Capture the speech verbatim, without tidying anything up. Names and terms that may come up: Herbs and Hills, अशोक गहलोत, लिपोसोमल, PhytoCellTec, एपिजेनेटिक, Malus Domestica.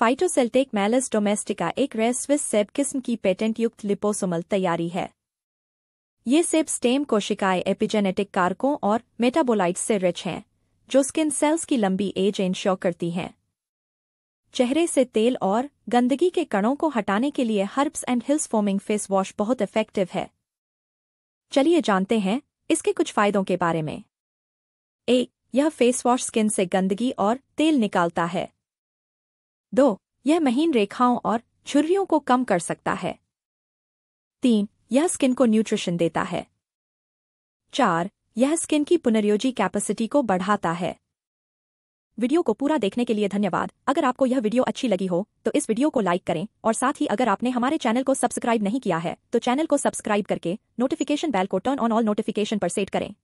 फाइटोसेल्टेक Malus domestica एक rare Swiss सेब किस्म की पेटेंट युक्त लिपोसोमल तैयारी है। ये सेब स्टेम कोशिकाएं एपिजेनेटिक कारकों और मेटाबोलाइट्स से रिच हैं, जो स्किन सेल्स की लंबी एज इंश्योर करती हैं। चेहरे से तेल और गंदगी के कणों को हटाने के लिए herbs and hills foaming face wash बहुत इफेक्टिव है। चलिए जानते हैं इसके कुछ फायदों के बारे में। एक, यह फेस वॉश स्किन से गंदगी और तेल निकालता है। दो, यह महीन रेखाओं और झुर्रियों को कम कर सकता है। तीन, यह स्किन को न्यूट्रिशन देता है। चार, यह स्किन की पुनर्योजी कैपेसिटी को बढ़ाता है। वीडियो को पूरा देखने के लिए धन्यवाद। अगर आपको यह वीडियो अच्छी लगी हो तो इस वीडियो को लाइक करें और साथ ही अगर आपने हमारे चैनल को सब्सक्राइब नहीं किया है तो चैनल को सब्सक्राइब करके नोटिफिकेशन बेल को टर्न ऑन ऑल नोटिफिकेशन पर सेट करें।